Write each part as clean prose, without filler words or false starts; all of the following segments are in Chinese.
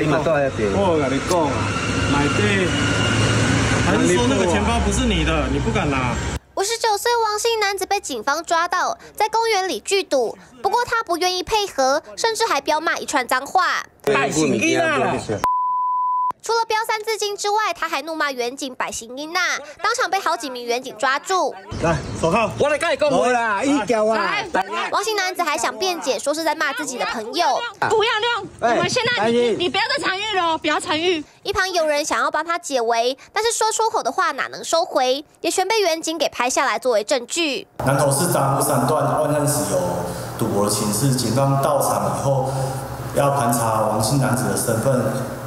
你嘛倒遐地。我甲你讲啊，内底，还是说那个钱包不是你的，你不敢拿。 59岁王姓男子被警方抓到，在公园里聚赌，不过他不愿意配合，甚至还飙骂一串脏话。除了飙三字经之外，他还怒骂远景百姓囡仔，当场被好几名远景抓住。来，手铐！我来跟你讲话啦，一脚啊！王姓男子还想辩解，说是在骂自己的朋友。不要弄！我们现在你不要再参与了，不要参与。一旁有人想要帮他解围，但是说出口的话哪能收回，也全被远景给拍下来作为证据。南投市彰化三段万案时有赌博的情势，警方到场以后要盘查王姓男子的身份。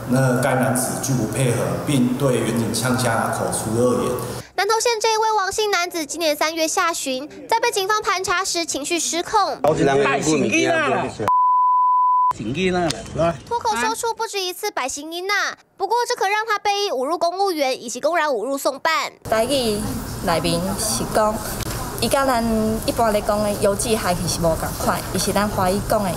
那该男子拒不配合，并对远景呛下口出恶言。南投县这位王姓男子今年3月下旬，在被警方盘查时情绪失控，脱口说出不止一次“百姓囡仔”，不过这可让他被以侮辱公务员以及公然侮辱送办。台语内面是讲，伊甲咱一般来讲的游记还是无共款，伊是咱华语讲的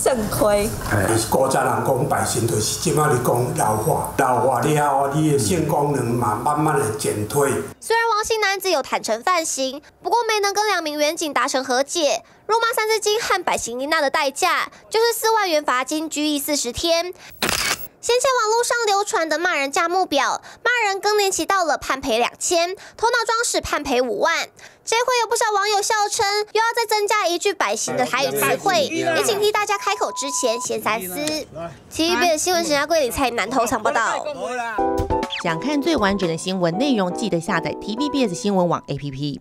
肾亏。就是古早人讲百姓，就是即卖咧讲老化，老化了后，你的性功能嘛慢慢的减退。虽然王姓男子有坦诚犯行，不过没能跟2名员警达成和解。辱骂三字经和百姓妮娜的代价就是4万元罚金、拘役40天。 先前网络上流传的骂人价目表，骂人更年期到了判赔2000，头脑装屎判赔5万。这回有不少网友笑称，又要再增加一句百姓的台语词汇，也警惕大家开口之前先三思。TVBS 新闻神家柜里蔡南投场报道。想看最完整的新闻内容，记得下载 TVBS 新闻网 APP。